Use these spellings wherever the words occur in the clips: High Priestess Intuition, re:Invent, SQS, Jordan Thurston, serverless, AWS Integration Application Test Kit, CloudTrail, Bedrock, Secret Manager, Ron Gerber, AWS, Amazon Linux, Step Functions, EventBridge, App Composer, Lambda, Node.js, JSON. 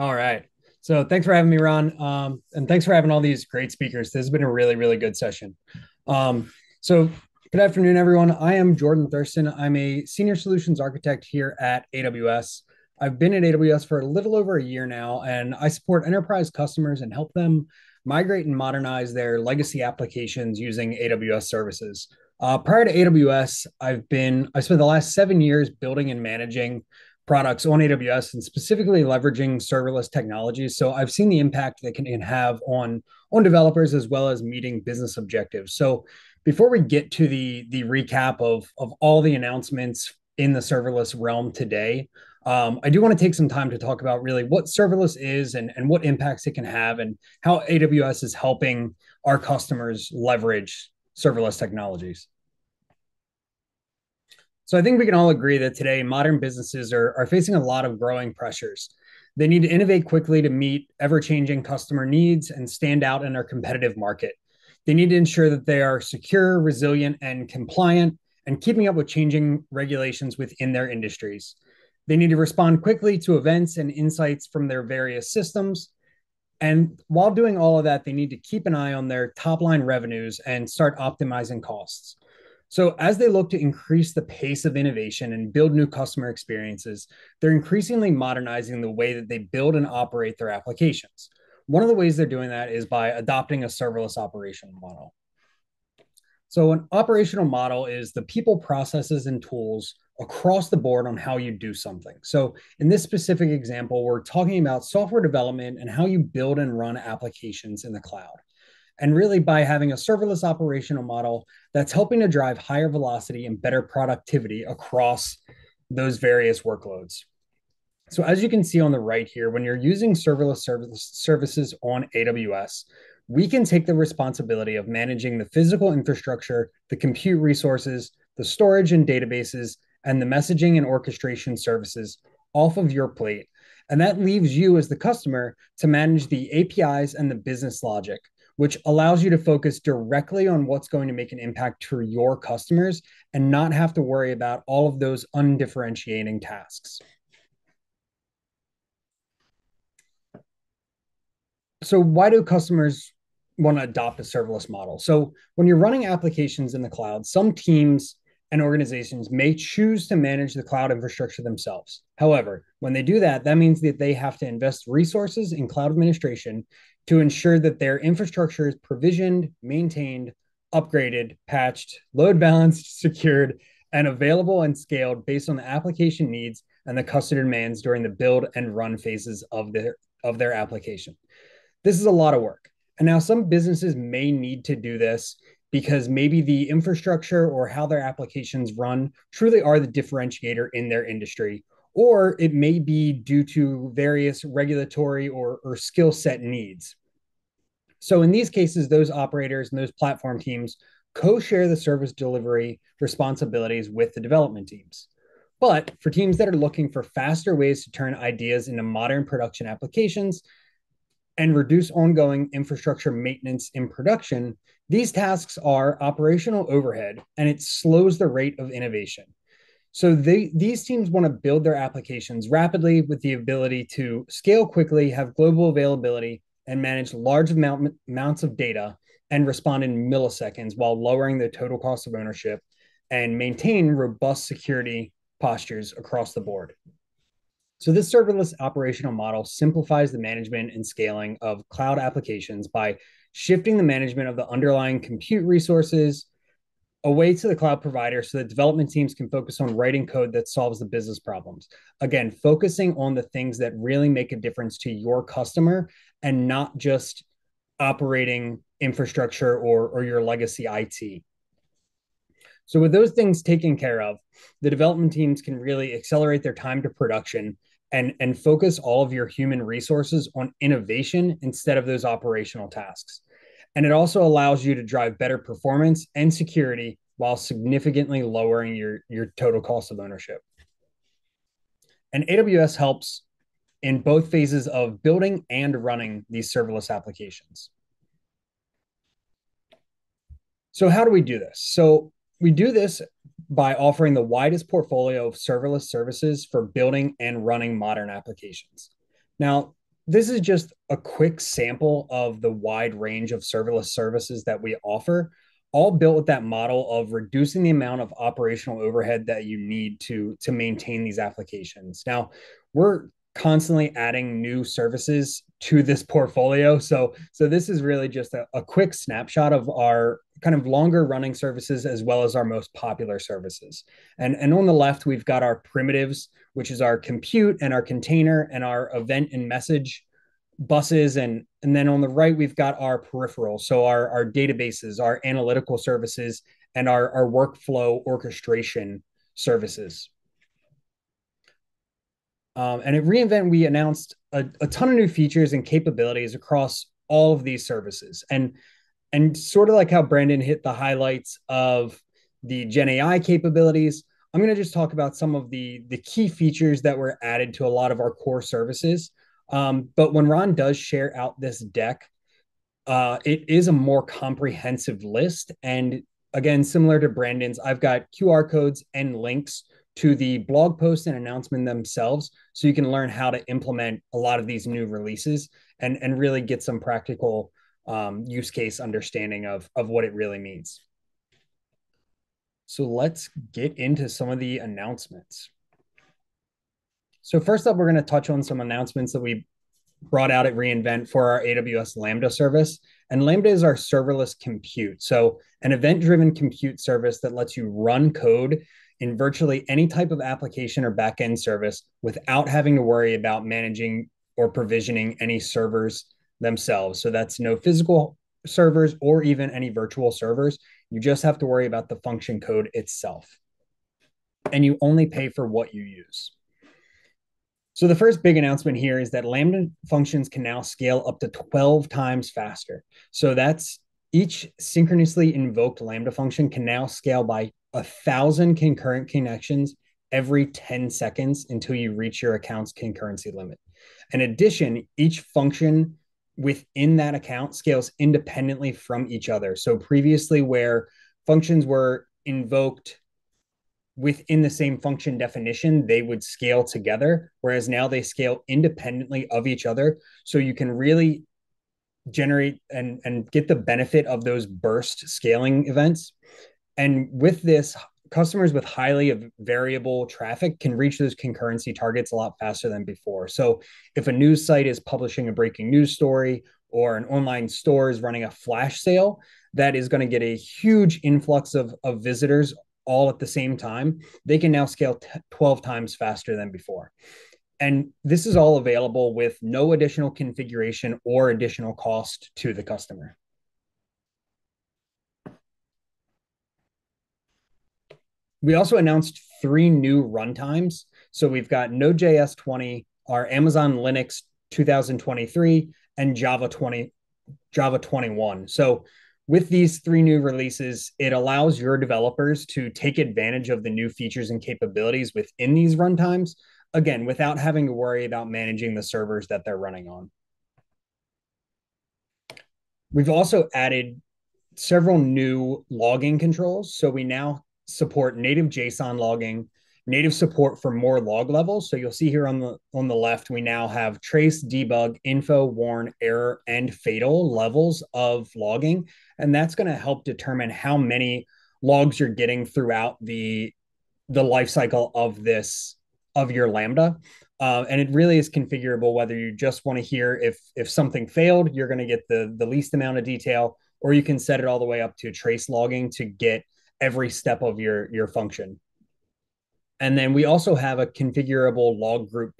All right. So thanks for having me, Ron. And thanks for having all these great speakers. This has been a really, really good session. So good afternoon, everyone. I am Jordan Thurston. I'm a senior solutions architect here at AWS. I've been at AWS for a little over a year now, and I support enterprise customers and help them migrate and modernize their legacy applications using AWS services. Prior to AWS, I spent the last 7 years building and managing products on AWS and specifically leveraging serverless technologies. So I've seen the impact they can have on developers as well as meeting business objectives. So before we get to the recap of all the announcements in the serverless realm today, I do want to take some time to talk about really what serverless is and what impacts it can have and how AWS is helping our customers leverage serverless technologies. So I think we can all agree that today modern businesses are facing a lot of growing pressures. They need to innovate quickly to meet ever-changing customer needs and stand out in our competitive market. They need to ensure that they are secure, resilient, and compliant, and keeping up with changing regulations within their industries. They need to respond quickly to events and insights from their various systems. And while doing all of that, they need to keep an eye on their top-line revenues and start optimizing costs. So as they look to increase the pace of innovation and build new customer experiences, they're increasingly modernizing the way that they build and operate their applications. One of the ways they're doing that is by adopting a serverless operation model. So an operational model is the people, processes, and tools across the board on how you do something. So in this specific example, we're talking about software development and how you build and run applications in the cloud. And really by having a serverless operational model, that's helping to drive higher velocity and better productivity across those various workloads. So as you can see on the right here, when you're using serverless services on AWS, we can take the responsibility of managing the physical infrastructure, the compute resources, the storage and databases, and the messaging and orchestration services off of your plate. And that leaves you as the customer to manage the APIs and the business logic, which allows you to focus directly on what's going to make an impact to your customers and not have to worry about all of those undifferentiating tasks. So why do customers want to adopt a serverless model? So when you're running applications in the cloud, some teams and organizations may choose to manage the cloud infrastructure themselves. However, when they do that, that means that they have to invest resources in cloud administration to ensure that their infrastructure is provisioned, maintained, upgraded, patched, load balanced, secured, and available and scaled based on the application needs and the customer demands during the build and run phases of their application. This is a lot of work. And now some businesses may need to do this because maybe the infrastructure or how their applications run truly are the differentiator in their industry, or it may be due to various regulatory or skill set needs. So in these cases, those operators and those platform teams co-share the service delivery responsibilities with the development teams. But for teams that are looking for faster ways to turn ideas into modern production applications and reduce ongoing infrastructure maintenance in production, these tasks are operational overhead, and it slows the rate of innovation. So these teams want to build their applications rapidly with the ability to scale quickly, have global availability, and manage large amounts of data and respond in milliseconds while lowering the total cost of ownership and maintain robust security postures across the board. So this serverless operational model simplifies the management and scaling of cloud applications by shifting the management of the underlying compute resources away to the cloud provider so that development teams can focus on writing code that solves the business problems. Again, focusing on the things that really make a difference to your customer and not just operating infrastructure or your legacy IT. So with those things taken care of, the development teams can really accelerate their time to production and focus all of your human resources on innovation instead of those operational tasks. And it also allows you to drive better performance and security while significantly lowering your total cost of ownership. And AWS helps in both phases of building and running these serverless applications. So how do we do this? So we do this by offering the widest portfolio of serverless services for building and running modern applications. Now, This is just a quick sample of the wide range of serverless services that we offer, all built with that model of reducing the amount of operational overhead that you need to maintain these applications. Now, we're constantly adding new services to this portfolio. So this is really just a quick snapshot of our kind of longer running services as well as our most popular services. And on the left, we've got our primitives, which is our compute and our container and our event and message buses. And then on the right, we've got our peripherals. So our databases, our analytical services, and our workflow orchestration services. And at re:Invent, we announced a ton of new features and capabilities across all of these services. And sort of like how Brandon hit the highlights of the Gen AI capabilities, I'm going to just talk about some of the key features that were added to a lot of our core services. But when Ron does share out this deck, it is a more comprehensive list. And again, similar to Brandon's, I've got QR codes and links to the blog post and announcement themselves, so you can learn how to implement a lot of these new releases and really get some practical use case understanding of what it really means. So let's get into some of the announcements. So first up, we're going to touch on some announcements that we brought out at re:Invent for our AWS Lambda service. And Lambda is our serverless compute. So an event-driven compute service that lets you run code in virtually any type of application or backend service without having to worry about managing or provisioning any servers themselves. So that's no physical servers or even any virtual servers. You just have to worry about the function code itself. And you only pay for what you use. So the first big announcement here is that Lambda functions can now scale up to 12 times faster. So that's each synchronously invoked Lambda function can now scale by 1,000 concurrent connections every 10 seconds until you reach your account's concurrency limit. In addition, each function within that account scales independently from each other. So previously where functions were invoked within the same function definition, they would scale together, whereas now they scale independently of each other. So you can really generate and get the benefit of those burst scaling events. And with this, customers with highly variable traffic can reach those concurrency targets a lot faster than before. So if a news site is publishing a breaking news story or an online store is running a flash sale, that is going to get a huge influx of visitors all at the same time. They can now scale 12 times faster than before. And this is all available with no additional configuration or additional cost to the customer. We also announced 3 new runtimes. So we've got Node.js 20, our Amazon Linux 2023, and Java 21. So with these 3 new releases, it allows your developers to take advantage of the new features and capabilities within these runtimes, again, without having to worry about managing the servers that they're running on. We've also added several new logging controls. So we now support native JSON logging, native support for more log levels. So you'll see here on the left, we now have trace, debug, info, warn, error, and fatal levels of logging. And that's going to help determine how many logs you're getting throughout the lifecycle of your Lambda. And it really is configurable, whether you just want to hear if something failed, you're going to get the least amount of detail, or you can set it all the way up to trace logging to get every step of your function. And then we also have a configurable log group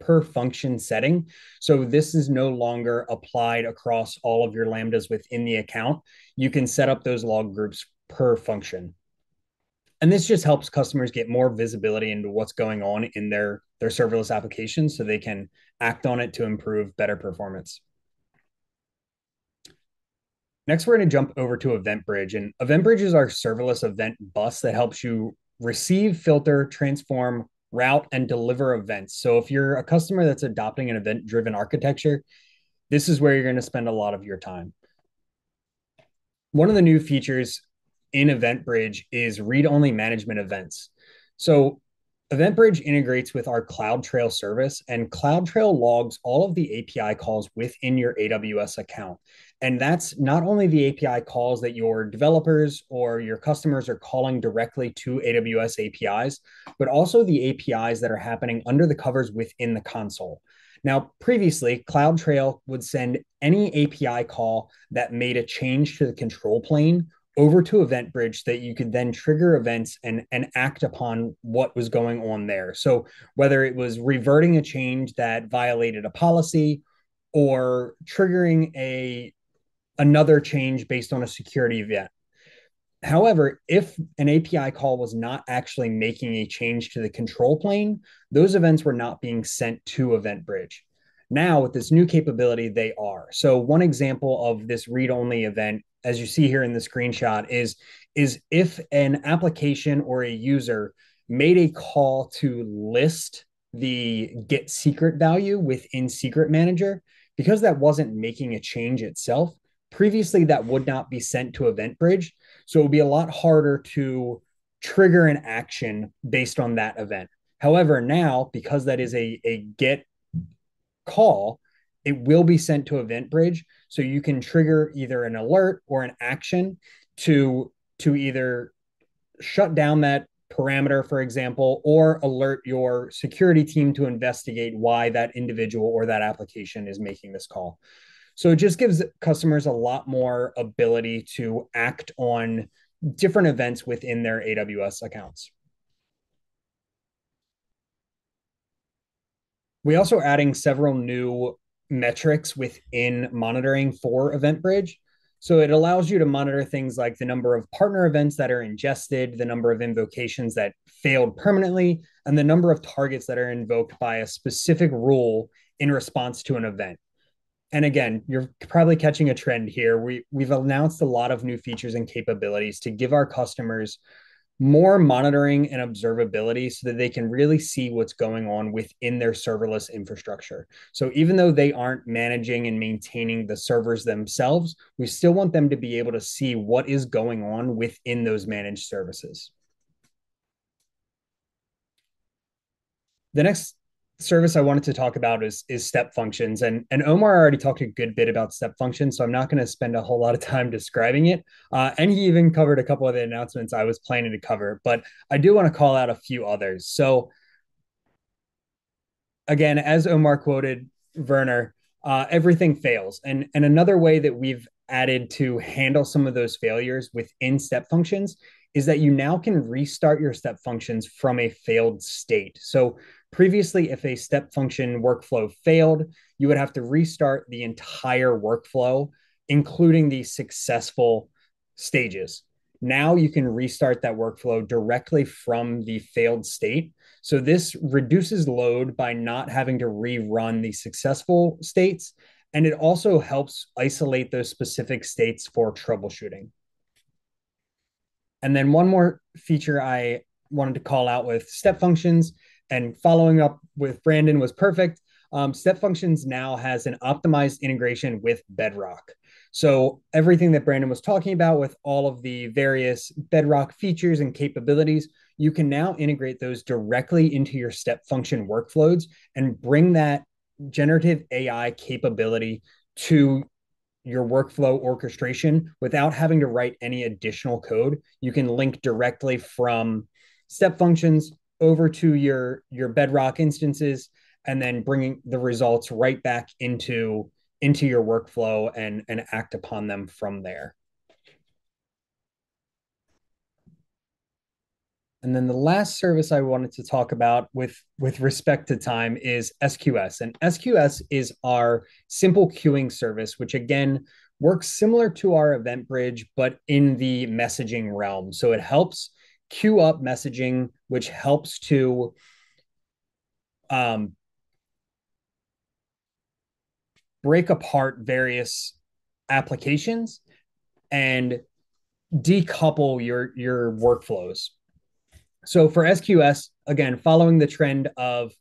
per function setting. So this is no longer applied across all of your Lambdas within the account. You can set up those log groups per function. And this just helps customers get more visibility into what's going on in their serverless applications so they can act on it to improve better performance. Next, we're going to jump over to EventBridge. And EventBridge is our serverless event bus that helps you receive, filter, transform, route, and deliver events. So if you're a customer that's adopting an event-driven architecture, this is where you're going to spend a lot of your time. One of the new features in EventBridge is read-only management events. So EventBridge integrates with our CloudTrail service, and CloudTrail logs all of the API calls within your AWS account. And that's not only the API calls that your developers or your customers are calling directly to AWS APIs, but also the APIs that are happening under the covers within the console. Now, previously, CloudTrail would send any API call that made a change to the control plane over to EventBridge so that you could then trigger events and act upon what was going on there. So whether it was reverting a change that violated a policy or triggering another change based on a security event. However, if an API call was not actually making a change to the control plane, those events were not being sent to EventBridge. Now, with this new capability, they are. So one example of this read-only event, as you see here in the screenshot, is if an application or a user made a call to list the get secret value within Secret Manager, because that wasn't making a change itself, previously that would not be sent to EventBridge. So it would be a lot harder to trigger an action based on that event. However, now, because that is a get call, it will be sent to EventBridge, so you can trigger either an alert or an action to either shut down that parameter, for example, or alert your security team to investigate why that individual or that application is making this call. So it just gives customers a lot more ability to act on different events within their AWS accounts. We're also adding several new metrics within monitoring for EventBridge. So it allows you to monitor things like the number of partner events that are ingested, the number of invocations that failed permanently, and the number of targets that are invoked by a specific rule in response to an event. And again, you're probably catching a trend here. We've announced a lot of new features and capabilities to give our customers more monitoring and observability so that they can really see what's going on within their serverless infrastructure. So even though they aren't managing and maintaining the servers themselves, we still want them to be able to see what is going on within those managed services. The next service I wanted to talk about is Step Functions. And Omar already talked a good bit about Step Functions, so I'm not going to spend a whole lot of time describing it. And he even covered a couple of the announcements I was planning to cover, but I do want to call out a few others. So again, as Omar quoted Werner, everything fails. And another way that we've added to handle some of those failures within Step Functions is that you now can restart your Step Functions from a failed state. So previously, if a Step Function workflow failed, you would have to restart the entire workflow, including the successful stages. Now you can restart that workflow directly from the failed state. So this reduces load by not having to rerun the successful states, and it also helps isolate those specific states for troubleshooting. And then one more feature I wanted to call out with Step Functions, and following up with Brandon was perfect. Step Functions now has an optimized integration with Bedrock. So everything that Brandon was talking about with all of the various Bedrock features and capabilities, you can now integrate those directly into your Step Function workflows and bring that generative AI capability to your workflow orchestration without having to write any additional code. You can link directly from Step Functions over to your Bedrock instances, and then bringing the results right back into your workflow and act upon them from there. And then the last service I wanted to talk about with respect to time is SQS. And SQS is our simple queuing service, which again, works similar to our EventBridge, but in the messaging realm. So it helps queue up messaging, which helps to break apart various applications and decouple your workflows. So for SQS, again, following the trend of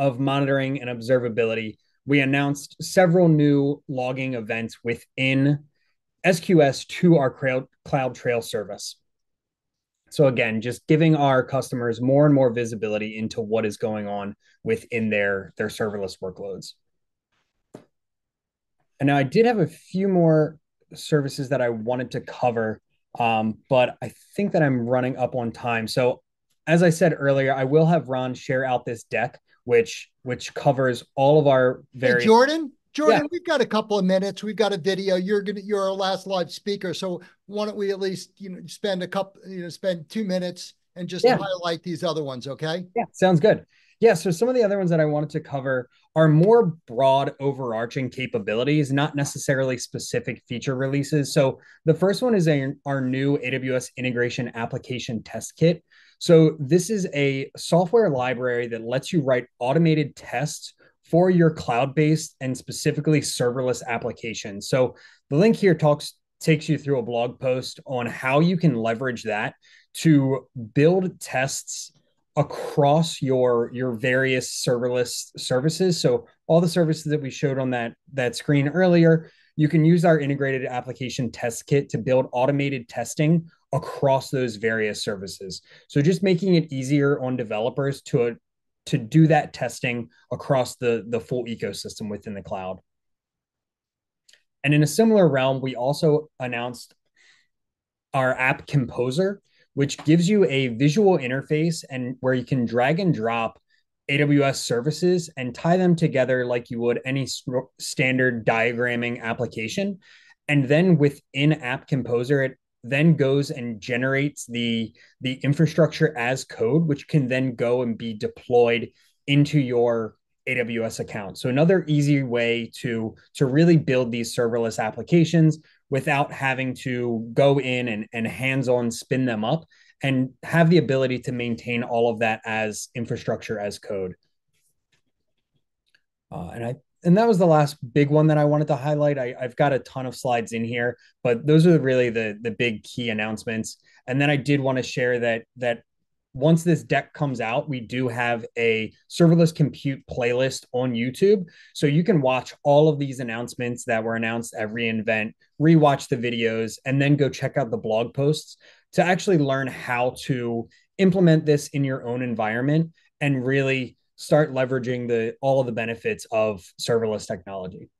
monitoring and observability, we announced several new logging events within SQS to our CloudTrail service. So again, just giving our customers more and more visibility into what is going on within their serverless workloads. And now I did have a few more services that I wanted to cover, but I think that I'm running up on time. So as I said earlier, I will have Ron share out this deck, which covers all of our various... Hey, Jordan, yeah. We've got a couple of minutes. We've got a video. You're our last live speaker, so why don't we at least spend 2 minutes and just highlight these other ones, okay? Yeah, sounds good. Yeah, so some of the other ones that I wanted to cover are more broad overarching capabilities, not necessarily specific feature releases. So the first one is our new AWS Integration Application Test Kit. So this is a software library that lets you write automated tests for your cloud-based and specifically serverless applications. So the link here takes you through a blog post on how you can leverage that to build tests across your various serverless services. So all the services that we showed on that screen earlier, you can use our integrated application test kit to build automated testing across those various services. So just making it easier on developers to do that testing across the full ecosystem within the cloud. And in a similar realm, we also announced our App Composer, which gives you a visual interface and where you can drag and drop AWS services and tie them together like you would any standard diagramming application. And then within App Composer, it then goes and generates the infrastructure as code, which can then go and be deployed into your AWS account. So another easy way to really build these serverless applications without having to go in and hands-on spin them up, and have the ability to maintain all of that as infrastructure as code. And that was the last big one that I wanted to highlight. I've got a ton of slides in here, but those are really the big key announcements. And then I did want to share that once this deck comes out, we do have a serverless compute playlist on YouTube. So you can watch all of these announcements that were announced at re:Invent, rewatch the videos, and then go check out the blog posts to actually learn how to implement this in your own environment and really start leveraging all of the benefits of serverless technology.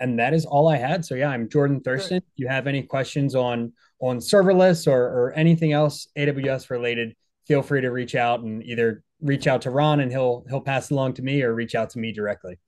And that is all I had. So yeah, I'm Jordan Thurston. If you have any questions on serverless or anything else AWS related, feel free to reach out and either reach out to Ron and he'll pass along to me, or reach out to me directly.